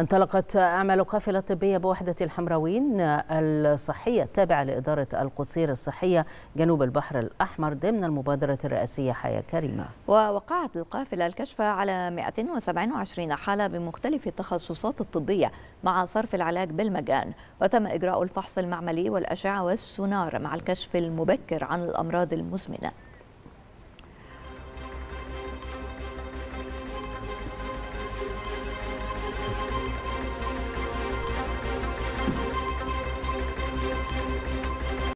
انطلقت أعمال قافلة طبية بوحدة الحمراويين الصحية التابعة لإدارة القصير الصحية جنوب البحر الأحمر ضمن المبادرة الرئاسية حياة كريمة. ووقعت القافلة الكشف على 227 حالة بمختلف التخصصات الطبية مع صرف العلاج بالمجان، وتم إجراء الفحص المعملي والأشعة والسونار مع الكشف المبكر عن الأمراض المزمنة.